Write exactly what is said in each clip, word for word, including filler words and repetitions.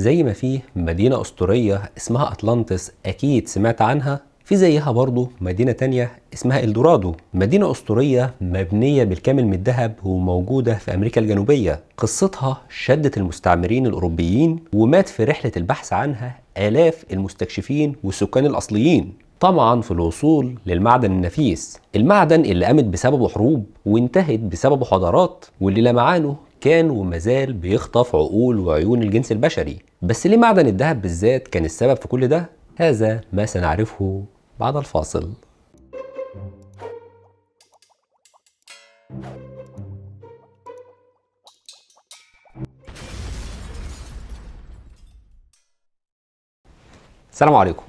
زي ما فيه مدينة أسطورية اسمها أطلانتس أكيد سمعت عنها، في زيها برضو مدينة تانية اسمها إلدرادو، مدينة أسطورية مبنية بالكامل من الذهب وموجودة في أمريكا الجنوبية. قصتها شدت المستعمرين الأوروبيين، ومات في رحلة البحث عنها آلاف المستكشفين والسكان الأصليين، طمعا في الوصول للمعدن النفيس، المعدن اللي قامت بسببه حروب وانتهت بسببه حضارات، واللي لمعانه كان ومازال بيخطف عقول وعيون الجنس البشري. بس ليه معدن الذهب بالذات كان السبب في كل ده؟ هذا ما سنعرفه بعد الفاصل. السلام عليكم.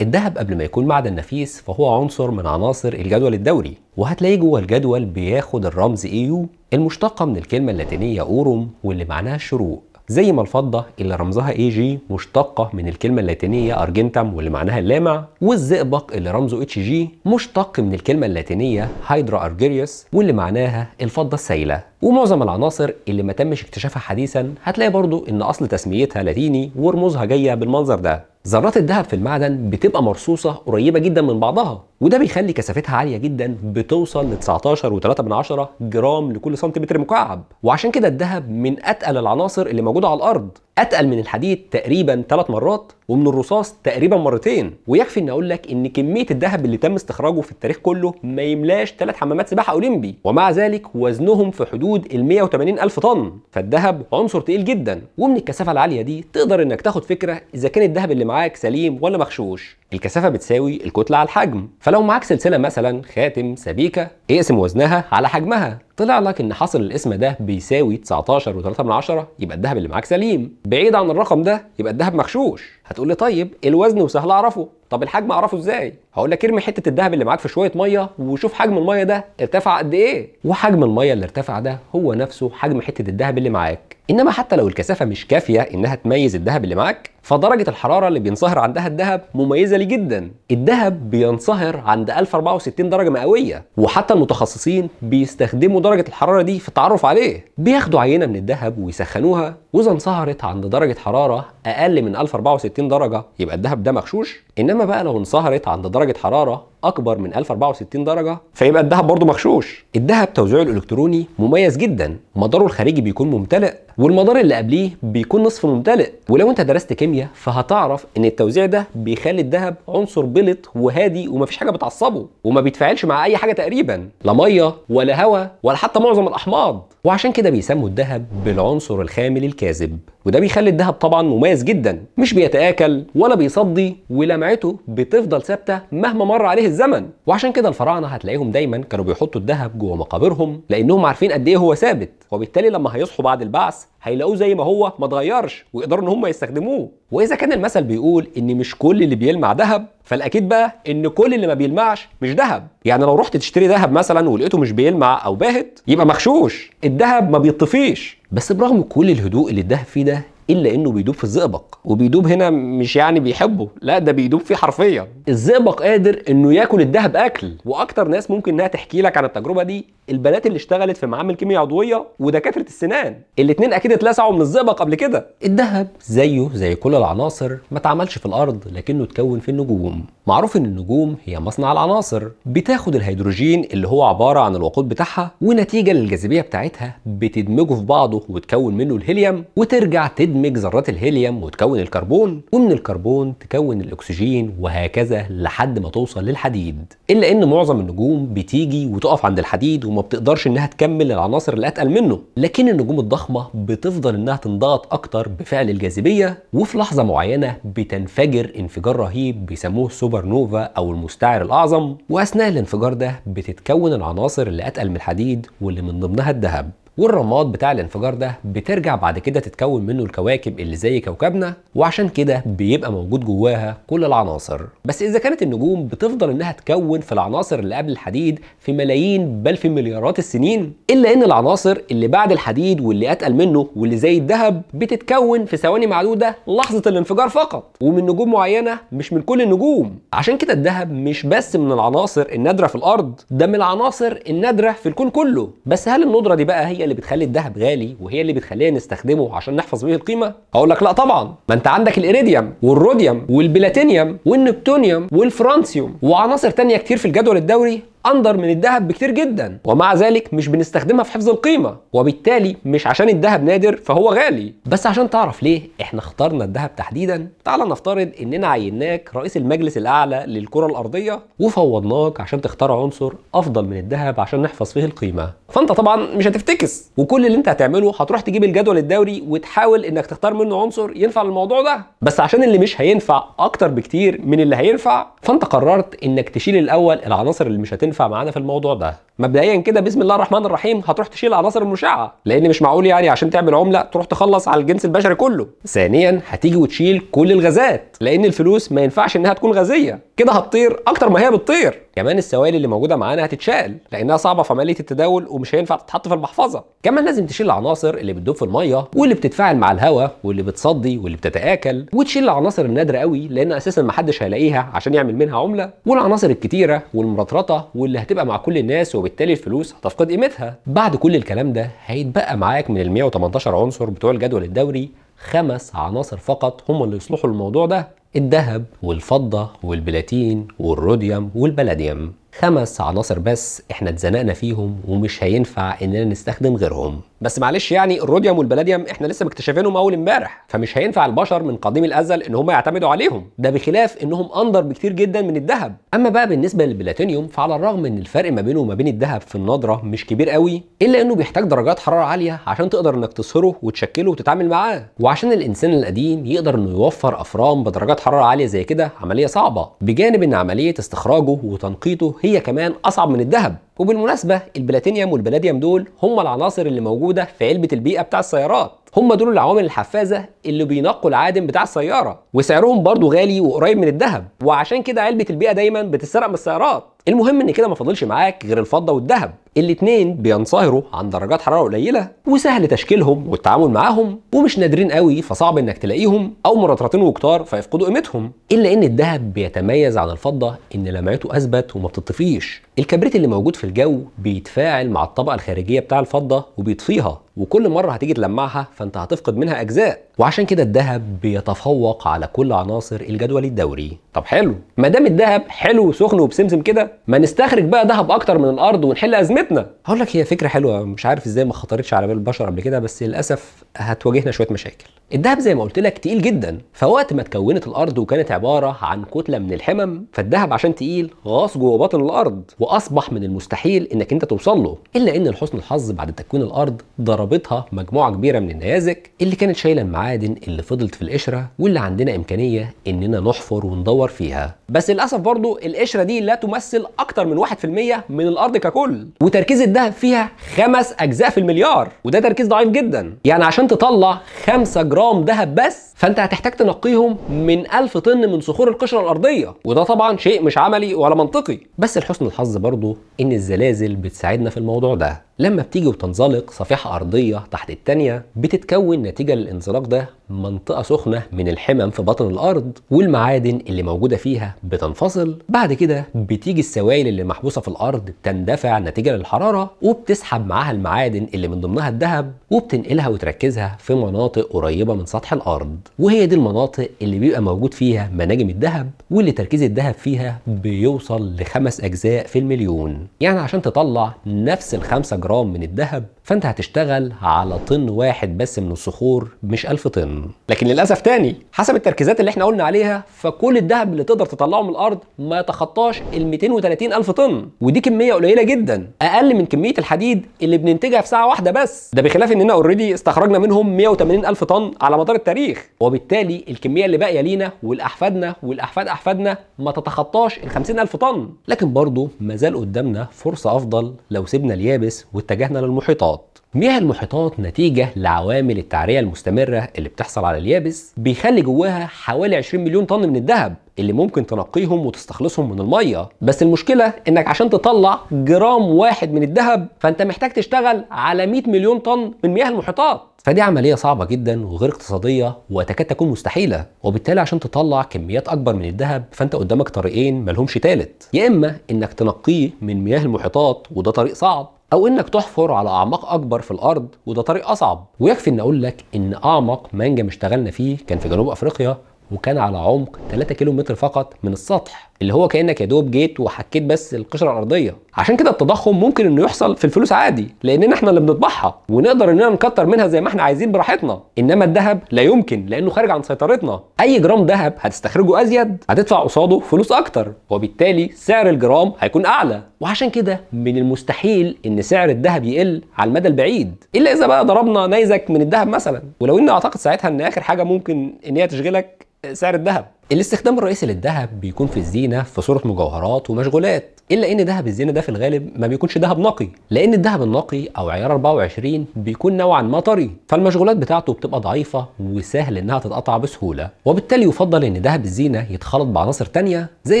الذهب قبل ما يكون معدن نفيس فهو عنصر من عناصر الجدول الدوري، وهتلاقيه جوه الجدول بياخد الرمز إيو المشتقة من الكلمة اللاتينية أوروم واللي معناها الشروق، زي ما الفضة اللي رمزها اي جي مشتقة من الكلمة اللاتينية أرجنتم واللي معناها اللامع، والزئبق اللي رمزه اتش جي مشتق من الكلمة اللاتينية هيدرا ارجيريوس واللي معناها الفضة السائلة. ومعظم العناصر اللي ما تمش اكتشافها حديثا هتلاقي برضو ان اصل تسميتها لاتيني ورموزها جاية بالمنظر ده. ذرات الذهب في المعدن بتبقى مرصوصة قريبة جدا من بعضها، وده بيخلي كثافتها عالية جدا بتوصل ل تسعتاشر وتلاتة من عشرة جرام لكل سنتيمتر مكعب، وعشان كده الذهب من أتقل العناصر اللي موجودة على الأرض، أتقل من الحديد تقريبا تلات مرات ومن الرصاص تقريبا مرتين. ويكفي ان اقول لك ان كمية الذهب اللي تم استخراجه في التاريخ كله ما يملاش تلات حمامات سباحة أولمبي، ومع ذلك وزنهم في حدود ال مية وتمانين ألف طن، فالذهب عنصر تقيل جدا. ومن الكثافة العالية دي تقدر انك تاخد فكرة اذا كان الذهب اللي معاك سليم ولا مغشوش. الكثافة بتساوي الكتلة على الحجم، فلو معاك سلسلة مثلا خاتم سبيكة اقسم وزنها على حجمها، طلع لك ان حاصل الاسم ده بيساوي تسعتاشر وتلاتة من عشرة، يبقى الذهب اللي معاك سليم. بعيد عن الرقم ده يبقى الذهب مغشوش. هتقول لي طيب الوزن وسهل اعرفه، طب الحجم اعرفه ازاي؟ هقول لك ارمي حته الذهب اللي معاك في شويه ميه وشوف حجم الميه ده ارتفع قد ايه، وحجم الميه اللي ارتفع ده هو نفسه حجم حته الذهب اللي معاك. انما حتى لو الكثافه مش كافيه انها تميز الذهب اللي معاك، فدرجه الحراره اللي بينصهر عندها الذهب مميزه ليه جدا. الذهب بينصهر عند ألف وأربعة وستين درجه مئويه، وحتى المتخصصين بيستخدموا درجه الحراره دي في التعرف عليه. بياخدوا عينه من الذهب ويسخنوها، واذا انصهرت عند درجه حراره اقل من ألف وأربعة وستين درجه يبقى الذهب ده مغشوش. انما بقى لو انصهرت عند درجه حراره اكبر من ألف وأربعة وستين درجه فيبقى الذهب برضه مغشوش. الذهب توزيعه الالكتروني مميز جدا، مداره الخارجي بيكون ممتلئ والمدار اللي قبليه بيكون نصف ممتلئ، ولو انت درست كيمياء فهتعرف ان التوزيع ده بيخلي الذهب عنصر بلط وهادي ومفيش حاجه بتعصبه، وما بيتفاعلش مع اي حاجه تقريبا، لا ميه ولا هواء ولا حتى معظم الاحماض، وعشان كده بيسموا الذهب بالعنصر الخامل الكاذب. وده بيخلي الذهب طبعا مميز جدا، مش بيتآكل ولا بيصدي، ولمعته بتفضل ثابته مهما مر عليه الزمن، وعشان كده الفراعنه هتلاقيهم دايما كانوا بيحطوا الذهب جوه مقابرهم لانهم عارفين قد ايه هو ثابت، وبالتالي لما هيصحوا بعد البعث هيلاقوه زي ما هو ما اتغيرش ويقدروا ان هم يستخدموه. واذا كان المثل بيقول ان مش كل اللي بيلمع ذهب، فالاكيد بقى ان كل اللي ما بيلمعش مش ذهب. يعني لو رحت تشتري ذهب مثلا ولقيته مش بيلمع او باهت يبقى مغشوش، الذهب ما بيطفيش. بس برغم كل الهدوء اللي الذهب فيه ده الا انه بيدوب في الزئبق، وبيدوب هنا مش يعني بيحبه، لا ده بيدوب فيه حرفيا. الزئبق قادر انه ياكل الذهب اكل، واكتر ناس ممكن انها تحكي لك عن التجربه دي البنات اللي اشتغلت في معامل كيمياء عضويه ودكاتره السنان، الاثنين اكيد اتلسعوا من الزئبق قبل كده. الذهب زيه زي كل العناصر ما اتعملش في الارض لكنه اتكون في النجوم. معروف ان النجوم هي مصنع العناصر، بتاخد الهيدروجين اللي هو عباره عن الوقود بتاعها ونتيجه للجاذبيه بتاعتها بتدمجه في بعضه وتكون منه الهيليوم، وترجع تدمج ذرات الهيليوم وتكون الكربون، ومن الكربون تكون الاكسجين، وهكذا لحد ما توصل للحديد. الا ان معظم النجوم بتيجي وتقف عند الحديد وما بتقدرش انها تكمل العناصر اللي اتقل منه، لكن النجوم الضخمه بتفضل انها تنضغط اكتر بفعل الجاذبيه، وفي لحظه معينه بتنفجر انفجار رهيب بيسموه سوبر نوفا او المستعر الاعظم، واثناء الانفجار ده بتتكون العناصر اللي اتقل من الحديد واللي من ضمنها الذهب. والرماد بتاع الانفجار ده بترجع بعد كده تتكون منه الكواكب اللي زي كوكبنا، وعشان كده بيبقى موجود جواها كل العناصر. بس اذا كانت النجوم بتفضل انها تكون في العناصر اللي قبل الحديد في ملايين بل في مليارات السنين، الا ان العناصر اللي بعد الحديد واللي اتقل منه واللي زي الذهب بتتكون في ثواني معدوده لحظه الانفجار فقط، ومن نجوم معينه مش من كل النجوم. عشان كده الذهب مش بس من العناصر النادره في الارض، ده من العناصر النادره في الكون كله. بس هل الندره دي بقى هي اللي بتخلي الذهب غالي وهي اللي بتخلينا نستخدمه عشان نحفظ بيه القيمه؟ اقول لك لا طبعا، ما انت عندك الإيريديوم والروديوم والبلاتينيوم والنبتونيوم والفرانسيوم وعناصر تانية كتير في الجدول الدوري اندر من الذهب بكتير جدا، ومع ذلك مش بنستخدمها في حفظ القيمه، وبالتالي مش عشان الذهب نادر فهو غالي. بس عشان تعرف ليه احنا اخترنا الذهب تحديدا، تعال نفترض اننا عيناك رئيس المجلس الاعلى للكره الارضيه وفوضناك عشان تختار عنصر افضل من الذهب عشان نحفظ فيه القيمه. فانت طبعا مش هتفتكس، وكل اللي انت هتعمله هتروح تجيب الجدول الدوري وتحاول انك تختار منه عنصر ينفع للموضوع ده، بس عشان اللي مش هينفع اكتر بكتير من اللي هينفع، فانت قررت انك تشيل الاول العناصر اللي مش هتنفع معانا في الموضوع ده. مبدئيا كده بسم الله الرحمن الرحيم هتروح تشيل العناصر المشعه، لان مش معقول يعني عشان تعمل عمله تروح تخلص على الجنس البشري كله. ثانيا هتيجي وتشيل كل الغازات، لان الفلوس ما ينفعش انها تكون غازيه، كده هتطير اكتر ما هي بتطير. كمان السوائل اللي موجوده معانا هتتشال لانها صعبه في عمليه التداول ومش هينفع تتحط في المحفظه. كمان لازم تشيل العناصر اللي بتدوب في الميه واللي بتتفاعل مع الهواء واللي بتصدي واللي بتتاكل، وتشيل العناصر النادره قوي لان اساسا ما حدش هيلاقيها عشان يعمل منها عمله، والعناصر الكتيره والمرطرطه واللي هتبقى مع كل الناس، وبالتالي الفلوس هتفقد قيمتها. بعد كل الكلام ده هيتبقى معاك من ال مئة وتمنتاشر عنصر بتوع الجدول الدوري خمس عناصر فقط هم اللي يصلحوا الموضوع ده: الذهب والفضة والبلاتين والروديوم والبلاديوم. خمس عناصر بس احنا اتزنقنا فيهم ومش هينفع اننا نستخدم غيرهم. بس معلش يعني الروديوم والبلاديوم احنا لسه مكتشفينهم اول امبارح، فمش هينفع البشر من قديم الازل ان هم يعتمدوا عليهم، ده بخلاف انهم اندر بكتير جدا من الذهب. اما بقى بالنسبه للبلاتينيوم، فعلى الرغم ان الفرق ما بينه وما بين الذهب في النضره مش كبير قوي، الا انه بيحتاج درجات حراره عاليه عشان تقدر انك تصهره وتشكله وتتعامل معاه، وعشان الانسان القديم يقدر انه يوفر افران بدرجات حراره عاليه زي كده عمليه صعبه، بجانب ان عمليه استخراجه وتنقيته هي كمان اصعب من الذهب. وبالمناسبه البلاتينيوم والبلاديوم دول هم العناصر اللي موجوده في علبه البيئه بتاع السيارات، هم دول العوامل الحفازه اللي بينقوا العادم بتاع السياره، وسعرهم برضو غالي وقريب من الذهب، وعشان كده علبه البيئه دايما بتتسرق من السيارات. المهم ان كده ما فاضلش معاك غير الفضه والذهب، الاتنين بينصهروا عن درجات حراره قليله وسهل تشكيلهم والتعامل معاهم، ومش نادرين قوي فصعب انك تلاقيهم، او مرطرطين وكتار فيفقدوا قيمتهم. الا ان الذهب بيتميز عن الفضه ان لمعته اثبت وما بتطفيش، الكبريت اللي موجود في الجو بيتفاعل مع الطبقه الخارجيه بتاع الفضه وبيطفيها، وكل مره هتيجي تلمعها فانت هتفقد منها اجزاء، وعشان كده الذهب بيتفوق على كل عناصر الجدول الدوري. طب حلو، ما دام الذهب حلو وسخن وبسمسم كده، ما نستخرج بقى ذهب اكتر من الارض ونحل ازمتنا. هقول لك هي فكره حلوه، مش عارف ازاي ما خطرتش على بال البشر قبل كده، بس للاسف هتواجهنا شويه مشاكل. الذهب زي ما قلت لك تقيل جدا، فوقت ما اتكونت الارض وكانت عباره عن كتله من الحمم، فالذهب عشان تقيل غاص جوه باطن الارض واصبح من المستحيل انك انت توصل له. الا ان لحسن الحظ بعد تكوين الارض ضربتها مجموعه كبيره من النيازك اللي كانت شايله المعادن اللي فضلت في القشره، واللي عندنا امكانيه اننا نحفر وندور فيها. بس للاسف برضو القشره دي لا تمثل اكتر من واحد في المية من الارض ككل، وتركيز الذهب فيها خمس اجزاء في المليار، وده تركيز ضعيف جدا. يعني عشان تطلع خمسة جرام ذهب بس، فانت هتحتاج تنقيهم من ألف طن من صخور القشره الارضيه، وده طبعا شيء مش عملي ولا منطقي. بس لحسن الحظ برضو ان الزلازل بتساعدنا في الموضوع ده، لما بتيجي وتنزلق صفيحه ارضيه تحت الثانيه، بتتكون نتيجه للانزلاق ده منطقه سخنه من الحمم في بطن الارض، والمعادن اللي موجوده فيها بتنفصل. بعد كده بتيجي السوائل اللي محبوسه في الارض تندفع نتيجه للحراره، وبتسحب معاها المعادن اللي من ضمنها الذهب، وبتنقلها وتركزها في مناطق قريبه من سطح الارض، وهي دي المناطق اللي بيبقى موجود فيها مناجم الذهب، واللي تركيز الذهب فيها بيوصل لخمس اجزاء في المليون. يعني عشان تطلع نفس الخمسة جرام من الذهب، فانت هتشتغل على طن واحد بس من الصخور، مش ألف طن. لكن للاسف تاني حسب التركيزات اللي احنا قلنا عليها، فكل الذهب اللي تقدر تطلعه من الارض ما يتخطاش ال مئتين وتلاتين ألف طن، ودي كميه قليله جدا، اقل من كميه الحديد اللي بننتجها في ساعه واحده بس، ده بخلاف اننا اوريدي استخرجنا منهم مئة وتمانين ألف طن على مدار التاريخ، وبالتالي الكميه اللي باقيه لينا ولاحفادنا والاحفاد احفادنا ما تتخطاش ال خمسين ألف طن. لكن برضه ما زال قدامنا فرصه افضل لو سيبنا اليابس واتجهنا للمحيطات. مياه المحيطات نتيجة لعوامل التعرية المستمرة اللي بتحصل على اليابس، بيخلي جواها حوالي عشرين مليون طن من الذهب اللي ممكن تنقيهم وتستخلصهم من الميه. بس المشكله انك عشان تطلع جرام واحد من الذهب، فانت محتاج تشتغل على مئة مليون طن من مياه المحيطات، فدي عمليه صعبه جدا وغير اقتصاديه وتكاد تكون مستحيله. وبالتالي عشان تطلع كميات اكبر من الذهب، فانت قدامك طريقين مالهمش تالت: يا اما انك تنقيه من مياه المحيطات وده طريق صعب، او انك تحفر على اعماق اكبر في الارض، وده طريق اصعب. ويكفي ان اقول لك ان اعمق منجم اشتغلنا فيه كان في جنوب افريقيا، وكان على عمق ثلاثة كيلو متر فقط من السطح، اللي هو كانك يا دوب جيت وحكيت بس القشره الارضيه. عشان كده التضخم ممكن انه يحصل في الفلوس عادي، لاننا احنا اللي بنطبعها ونقدر اننا نكتر منها زي ما احنا عايزين براحتنا، انما الذهب لا يمكن، لانه خارج عن سيطرتنا. اي جرام ذهب هتستخرجه ازيد هتدفع قصاده فلوس اكتر، وبالتالي سعر الجرام هيكون اعلى. وعشان كده من المستحيل ان سعر الذهب يقل على المدى البعيد، الا اذا بقى ضربنا نيزك من الذهب مثلا، ولو ان اعتقد ساعتها ان اخر حاجه ممكن ان هي تشغلك سعر الذهب. الاستخدام الرئيسي للذهب بيكون في الزينه في صوره مجوهرات ومشغولات، الا ان ذهب الزينه ده في الغالب ما بيكونش ذهب نقي، لان الذهب النقي او عيار أربعة وعشرين بيكون نوعا ما طري، فالمشغولات بتاعته بتبقى ضعيفه وسهل انها تتقطع بسهوله، وبالتالي يفضل ان ذهب الزينه يتخلط بعناصر تانية زي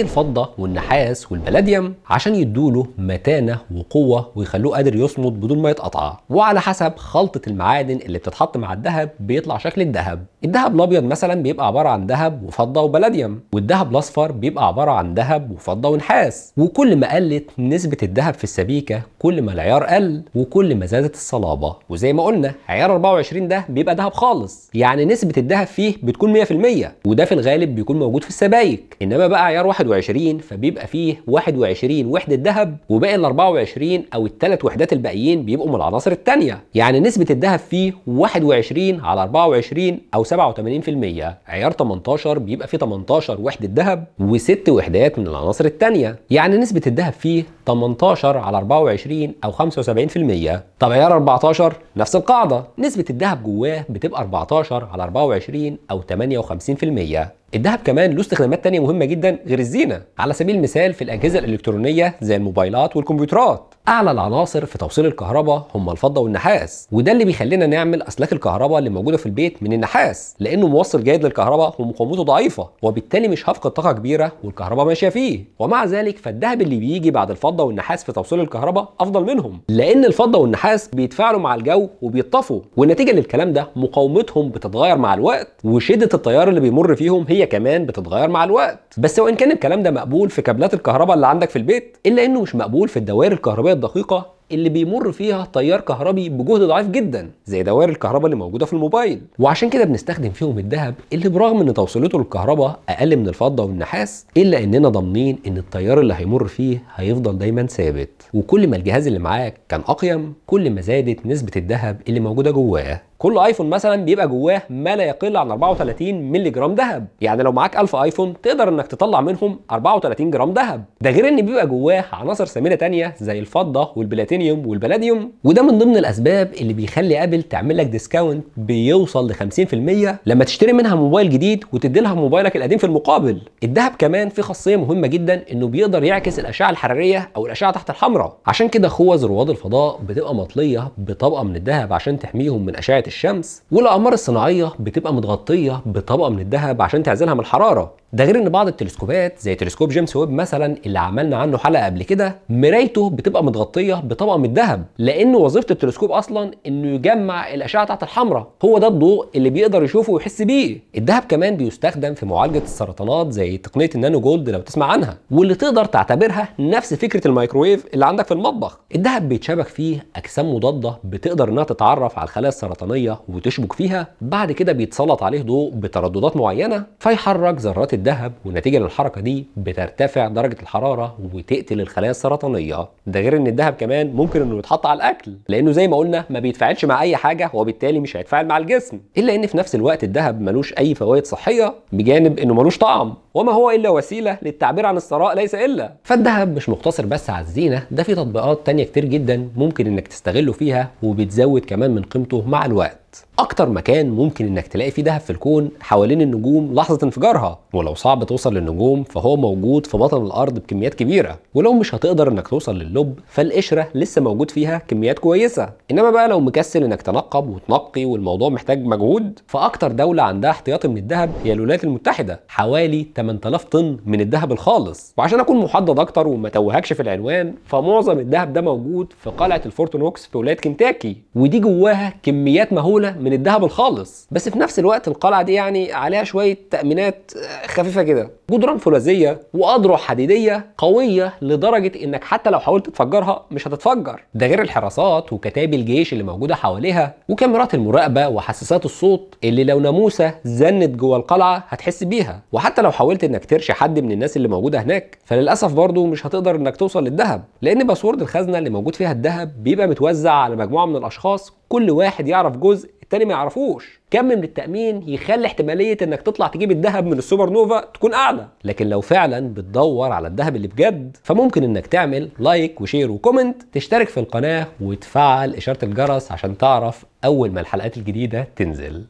الفضه والنحاس والبلاديوم عشان يدوله متانه وقوه ويخلوه قادر يصمد بدون ما يتقطع. وعلى حسب خلطه المعادن اللي بتتحط مع الذهب بيطلع شكل الذهب. الذهب الابيض مثلا بيبقى عباره عن ذهب وفضه وبلاديوم، والذهب الاصفر بيبقى عباره عن ذهب وفضه ونحاس. وكل ما قلت نسبه الذهب في السبيكه كل ما العيار قل، وكل ما زادت الصلابه. وزي ما قلنا عيار أربعة وعشرين ده بيبقى ذهب خالص، يعني نسبه الذهب فيه بتكون مية في المية، وده في الغالب بيكون موجود في السبايك. انما بقى عيار واحد وعشرين فبيبقى فيه واحد وعشرين وحده ذهب، وباقي ال أربعة وعشرين او الثلاث وحدات الباقيين بيبقوا من العناصر الثانيه، يعني نسبه الذهب فيه واحد وعشرين على أربعة وعشرين او سبعة وثمانين في المية. عيار تمنتاشر بيبقى فيه تمنتاشر وحدة ذهب وست وحدات من العناصر التانية، يعني نسبة الذهب فيه تمنتاشر على أربعة وعشرين أو خمسة وسبعين في المية. طب عيار أربعتاشر نفس القاعدة، نسبة الذهب جواه بتبقى أربعتاشر على أربعة وعشرين أو ثمانية وخمسين في المية. الذهب كمان له استخدامات تانية مهمة جدا غير الزينة، على سبيل المثال في الأجهزة الإلكترونية زي الموبايلات والكمبيوترات. أعلى العناصر في توصيل الكهرباء هم الفضة والنحاس، وده اللي بيخلينا نعمل أسلاك الكهرباء اللي موجودة في البيت من النحاس، لأنه موصل جيد للكهرباء ومقاومته ضعيفة، وبالتالي مش هفقد طاقة كبيرة والكهرباء ماشية فيه. ومع ذلك فالذهب اللي بيجي بعد الفضة والنحاس في توصيل الكهرباء أفضل منهم، لأن الفضة والنحاس بيتفاعلوا مع الجو وبيتطفوا، والنتيجة للكلام ده مقاومتهم بتتغير مع الوقت، وشدة التيار اللي بيمر فيهم هي كمان بتتغير مع الوقت. بس وان كان الكلام ده مقبول في كابلات الكهرباء اللي عندك في البيت، الا انه مش مقبول في الدوائر الكهربائيه الدقيقه اللي بيمر فيها تيار كهربي بجهد ضعيف جدا زي دوائر الكهرباء اللي موجوده في الموبايل. وعشان كده بنستخدم فيهم الذهب، اللي برغم ان توصيلته للكهرباء اقل من الفضه والنحاس، الا اننا ضامنين ان التيار اللي هيمر فيه هيفضل دايما ثابت، وكل ما الجهاز اللي معاك كان اقيم كل ما زادت نسبه الذهب اللي موجوده جواه. كل ايفون مثلا بيبقى جواه ما لا يقل عن أربعة وثلاثين مللي جرام ذهب، يعني لو معاك ألف ايفون تقدر انك تطلع منهم أربعة وثلاثين جرام ذهب. ده غير ان بيبقى جواه عناصر ثمينه ثانيه زي الفضه والبلاتينيوم والبلاديوم، وده من ضمن الاسباب اللي بيخلي ابل تعمل لك ديسكاونت بيوصل ل خمسين في المية لما تشتري منها موبايل جديد وتدي لها موبايلك القديم في المقابل. الذهب كمان فيه خاصيه مهمه جدا، انه بيقدر يعكس الاشعه الحراريه او الاشعه تحت الحمراء، عشان كده خوذ رواد الفضاء بتبقى مطليه بطبقه من الذهب عشان تحميهم من اشعه الشمس، والاقمار الصناعيه بتبقى متغطيه بطبقه من الذهب عشان تعزلها من الحراره. ده غير ان بعض التلسكوبات زي تلسكوب جيمس ويب مثلا اللي عملنا عنه حلقه قبل كده، مرايته بتبقى متغطيه بطبقه من الذهب، لان وظيفه التلسكوب اصلا انه يجمع الاشعه تحت الحمراء، هو ده الضوء اللي بيقدر يشوفه ويحس بيه. الذهب كمان بيستخدم في معالجه السرطانات زي تقنيه النانو جولد لو تسمع عنها، واللي تقدر تعتبرها نفس فكره الميكرويف اللي عندك في المطبخ. الذهب بيتشبك فيه اجسام مضاده بتقدر انها تتعرف على الخلايا السرطانيه وتشبك فيها، بعد كده بيتسلط عليه ضوء بترددات معينه فيحرك ذرات الذهب، ونتيجه للحركه دي بترتفع درجه الحراره وتقتل الخلايا السرطانيه. ده غير ان الذهب كمان ممكن انه يتحط على الاكل، لانه زي ما قلنا ما بيتفاعلش مع اي حاجه، وبالتالي مش هيتفاعل مع الجسم. الا ان في نفس الوقت الذهب ملوش اي فوائد صحيه، بجانب انه ملوش طعم، وما هو الا وسيله للتعبير عن الثراء ليس الا. فالذهب مش مقتصر بس على الزينه، ده في تطبيقات تانية كتير جدا ممكن انك تستغله فيها، وبتزود كمان من قيمته مع الوقت. اكتر مكان ممكن انك تلاقي فيه دهب في الكون حوالين النجوم لحظه انفجارها، ولو صعب توصل للنجوم فهو موجود في بطن الارض بكميات كبيره، ولو مش هتقدر انك توصل للب فالقشره لسه موجود فيها كميات كويسه. انما بقى لو مكسل انك تنقب وتنقي والموضوع محتاج مجهود، فاكتر دوله عندها احتياطي من الذهب هي الولايات المتحده، حوالي تمن تلاف طن من الذهب الخالص. وعشان اكون محدد اكتر وما توهكش في العنوان، فمعظم الذهب ده موجود في قلعه الفورت نوكس في ولايه كنتاكي، ودي جواها كميات مهوله من الذهب الخالص، بس في نفس الوقت القلعه دي يعني عليها شويه تامينات خفيفه كده، جدران فولاذيه واضرع حديديه قويه لدرجه انك حتى لو حاولت تفجرها مش هتتفجر، ده غير الحراسات وكتاب الجيش اللي موجوده حواليها وكاميرات المراقبه وحساسات الصوت اللي لو ناموسه زنت جوه القلعه هتحس بيها، وحتى لو حاولت انك ترشي حد من الناس اللي موجوده هناك فللاسف برضو مش هتقدر انك توصل للذهب، لان باسورد الخزنه اللي موجود فيها الذهب بيبقى متوزع على مجموعه من الاشخاص، كل واحد يعرف جزء التاني ما يعرفوش. كم من التأمين يخلي احتمالية انك تطلع تجيب الذهب من السوبر نوفا تكون اعلى، لكن لو فعلا بتدور على الذهب اللي بجد فممكن انك تعمل لايك وشير وكومنت، تشترك في القناة وتفعل اشارة الجرس عشان تعرف اول ما الحلقات الجديدة تنزل.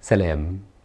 سلام.